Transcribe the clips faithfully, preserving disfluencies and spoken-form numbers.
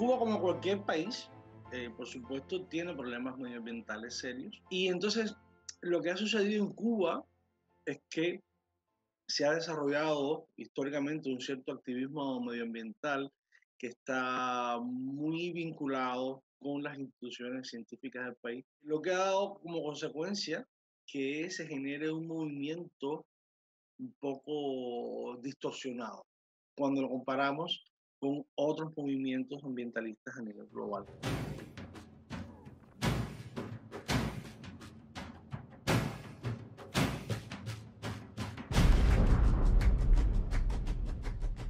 Cuba, como cualquier país, eh, por supuesto, tiene problemas medioambientales serios. Y entonces, lo que ha sucedido en Cuba es que se ha desarrollado históricamente un cierto activismo medioambiental que está muy vinculado con las instituciones científicas del país, lo que ha dado como consecuencia que se genere un movimiento un poco distorsionado cuando lo comparamos con otros movimientos ambientalistas a nivel global.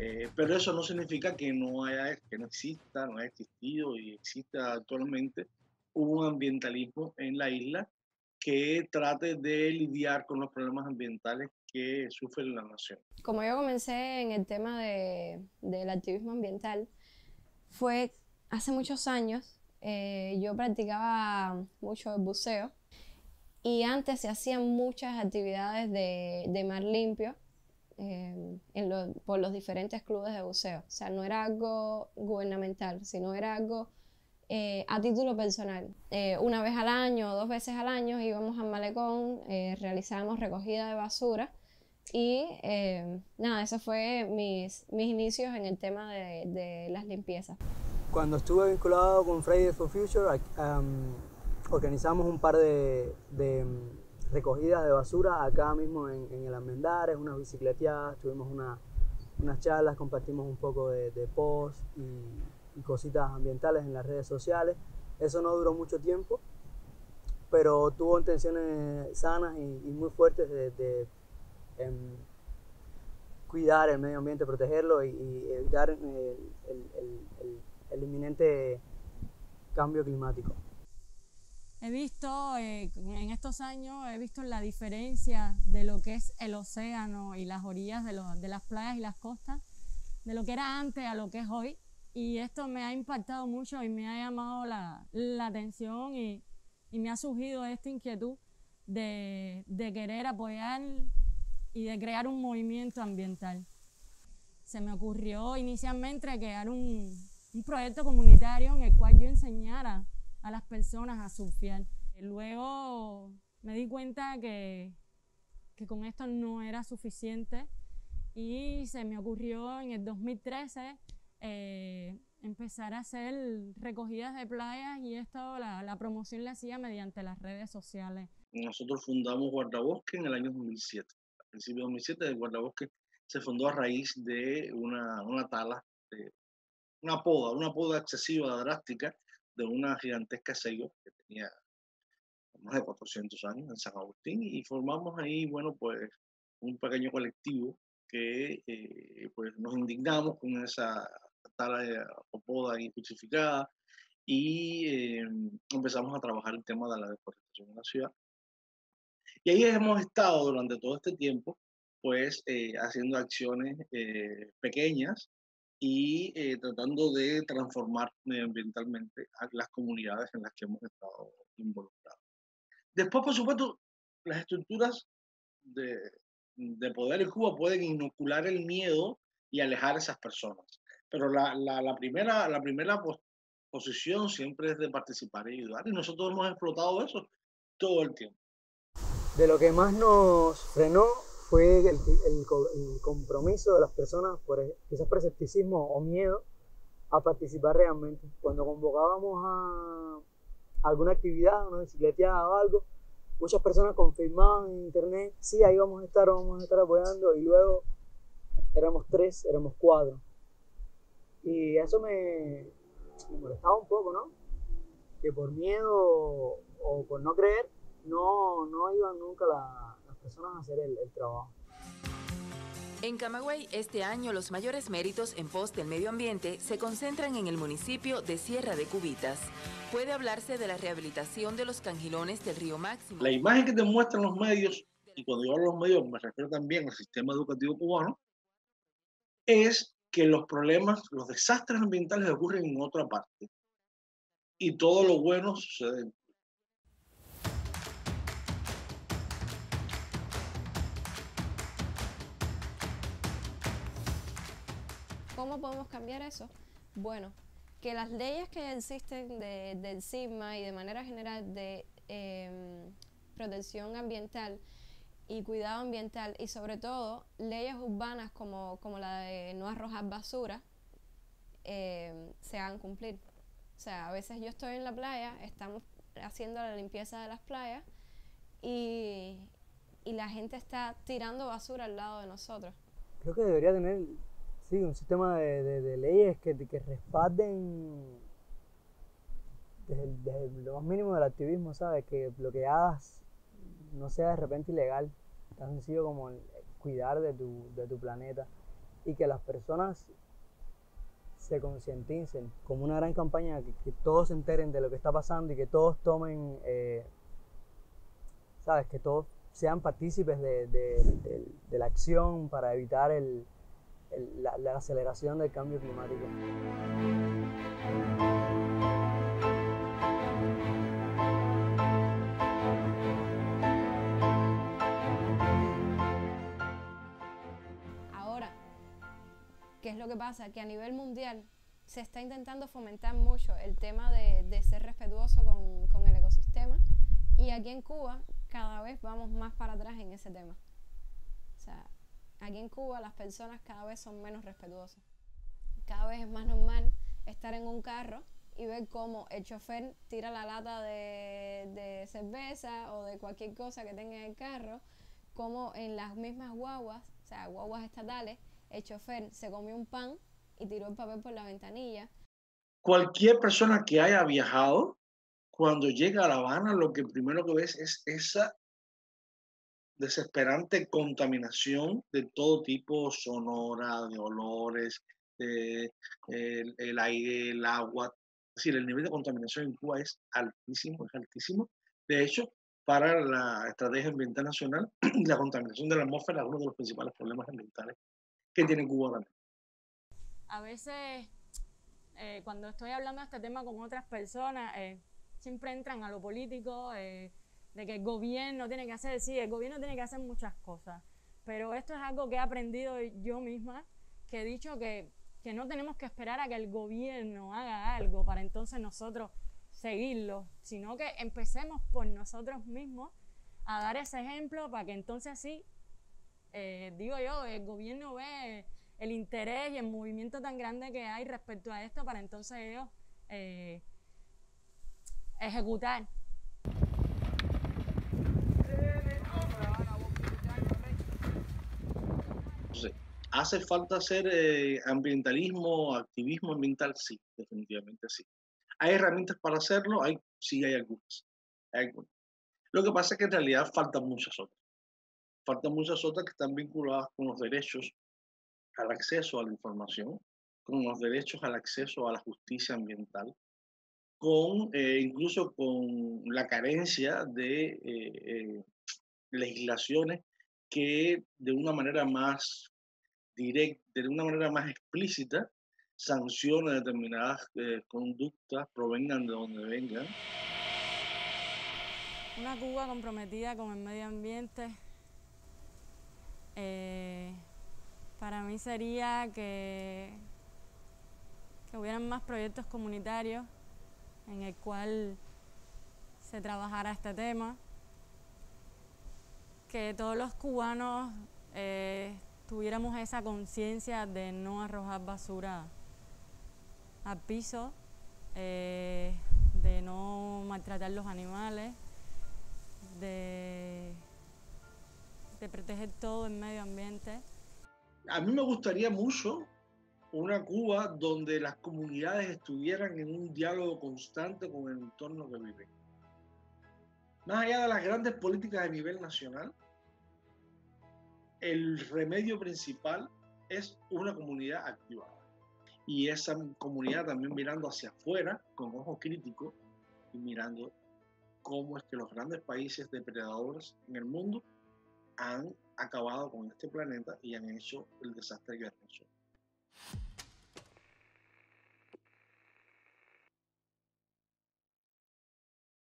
Eh, pero eso no significa que no haya, que no exista, no haya existido y exista actualmente un ambientalismo en la isla que trate de lidiar con los problemas ambientales que sufre la nación. Como yo comencé en el tema de, del activismo ambiental, fue hace muchos años, eh, yo practicaba mucho el buceo y antes se hacían muchas actividades de, de mar limpio, Eh, en lo, por los diferentes clubes de buceo. O sea, no era algo gubernamental, sino era algo eh, a título personal. Eh, una vez al año o dos veces al año íbamos al malecón, eh, realizábamos recogida de basura y eh, nada, esos fueron mis, mis inicios en el tema de, de las limpiezas. Cuando estuve vinculado con Fridays for Future, um, organizamos un par de... de recogidas de basura acá mismo en, en el Almendares, unas bicicleteadas, tuvimos una, unas charlas, compartimos un poco de, de posts y, y cositas ambientales en las redes sociales. Eso no duró mucho tiempo, pero tuvo intenciones sanas y, y muy fuertes de, de, de em, cuidar el medio ambiente, protegerlo y, y evitar el, el, el, el, el inminente cambio climático. He visto, eh, en estos años, he visto la diferencia de lo que es el océano y las orillas de, lo, de las playas y las costas, de lo que era antes a lo que es hoy. Y esto me ha impactado mucho y me ha llamado la, la atención y, y me ha surgido esta inquietud de, de querer apoyar y de crear un movimiento ambiental. Se me ocurrió inicialmente crear un, un proyecto comunitario en el cual yo enseñara a las personas a surfear. Luego me di cuenta que, que con esto no era suficiente y se me ocurrió en el dos mil trece eh, empezar a hacer recogidas de playas y esto la, la promoción la hacía mediante las redes sociales. Nosotros fundamos Guardabosque en el año dos mil siete. A principios de dos mil siete el Guardabosque se fundó a raíz de una, una tala, de, una poda, una poda excesiva, drástica, de una gigantesca selva que tenía más de cuatrocientos años en San Agustín y formamos ahí, bueno, pues un pequeño colectivo que eh, pues nos indignamos con esa tala o poda injustificada y eh, empezamos a trabajar el tema de la deforestación en la ciudad. Y ahí hemos estado durante todo este tiempo, pues eh, haciendo acciones eh, pequeñas y eh, tratando de transformar medioambientalmente a las comunidades en las que hemos estado involucrados. Después, por supuesto, las estructuras de, de poder en Cuba pueden inocular el miedo y alejar a esas personas. Pero la, la, la primera, la primera pos, posición siempre es de participar y ayudar, y nosotros hemos explotado eso todo el tiempo. De lo que más nos frenó fue el, el, el compromiso de las personas por quizás escepticismo o miedo a participar realmente. Cuando convocábamos a alguna actividad, una bicicleteada o algo, muchas personas confirmaban en internet, sí, ahí vamos a estar, vamos a estar apoyando, y luego éramos tres, éramos cuatro. Y eso me, me molestaba un poco, ¿no? Que por miedo o, o por no creer, no, no iban nunca la... personas a hacer el, el trabajo. En Camagüey, este año los mayores méritos en pos del medio ambiente se concentran en el municipio de Sierra de Cubitas. Puede hablarse de la rehabilitación de los cangilones del río Máximo. La imagen que te muestran los medios, y cuando yo hablo de los medios me refiero también al sistema educativo cubano, es que los problemas, los desastres ambientales ocurren en otra parte y todo lo bueno sucede en ¿Cómo podemos cambiar eso? Bueno, que las leyes que existen de, del CITMA y de manera general de eh, protección ambiental y cuidado ambiental, y sobre todo leyes urbanas como, como la de no arrojar basura, eh, se hagan cumplir. O sea, a veces yo estoy en la playa, estamos haciendo la limpieza de las playas y, y la gente está tirando basura al lado de nosotros. Creo que debería tener sí, un sistema de, de, de leyes que, que respalden desde, desde lo más mínimo del activismo, ¿sabes? Que lo que hagas no sea de repente ilegal, tan sencillo como cuidar de tu, de tu planeta, y que las personas se concienticen, como una gran campaña, que, que todos se enteren de lo que está pasando y que todos tomen, eh, ¿sabes? Que todos sean partícipes de, de, de, de la acción para evitar el, el, la, la aceleración del cambio climático. Ahora, ¿qué es lo que pasa? Que a nivel mundial se está intentando fomentar mucho el tema de, de ser respetuoso con, con el ecosistema, y aquí en Cuba cada vez vamos más para atrás en ese tema. O sea, aquí en Cuba las personas cada vez son menos respetuosas. Cada vez es más normal estar en un carro y ver cómo el chofer tira la lata de, de cerveza o de cualquier cosa que tenga en el carro, como en las mismas guaguas, o sea, guaguas estatales, el chofer se comió un pan y tiró el papel por la ventanilla. Cualquier persona que haya viajado, cuando llega a La Habana, lo que primero que ves es esa desesperante contaminación de todo tipo, sonora, de olores, eh, el, el aire, el agua. Es decir, el nivel de contaminación en Cuba es altísimo, es altísimo. De hecho, para la Estrategia Ambiental Nacional, la contaminación de la atmósfera es uno de los principales problemas ambientales que tiene Cuba ahora mismo. A veces, eh, cuando estoy hablando de este tema con otras personas, eh, siempre entran a lo político, eh, de que el gobierno tiene que hacer, sí, el gobierno tiene que hacer muchas cosas, pero esto es algo que he aprendido yo misma, que he dicho que, que no tenemos que esperar a que el gobierno haga algo para entonces nosotros seguirlo, sino que empecemos por nosotros mismos a dar ese ejemplo para que entonces sí, eh, digo yo, el gobierno ve el interés y el movimiento tan grande que hay respecto a esto para entonces ellos eh, ejecutar. Entonces, ¿hace falta hacer eh, ambientalismo, activismo ambiental? Sí, definitivamente sí. ¿Hay herramientas para hacerlo? Hay, sí, hay algunas. hay algunas. Lo que pasa es que en realidad faltan muchas otras. Faltan muchas otras que están vinculadas con los derechos al acceso a la información, con los derechos al acceso a la justicia ambiental, con, eh, incluso con la carencia de eh, eh, legislaciones que de una manera más directa, de una manera más explícita, sancionen determinadas eh, conductas, provengan de donde vengan. Una Cuba comprometida con el medio ambiente, eh, para mí sería que, que hubieran más proyectos comunitarios en el cual se trabajara este tema, que todos los cubanos eh, tuviéramos esa conciencia de no arrojar basura al piso, eh, de no maltratar los animales, de, de proteger todo el medio ambiente. A mí me gustaría mucho una Cuba donde las comunidades estuvieran en un diálogo constante con el entorno que viven. Más allá de las grandes políticas a nivel nacional, el remedio principal es una comunidad activada. Y esa comunidad también mirando hacia afuera, con ojo crítico, y mirando cómo es que los grandes países depredadores en el mundo han acabado con este planeta y han hecho el desastre que han hecho.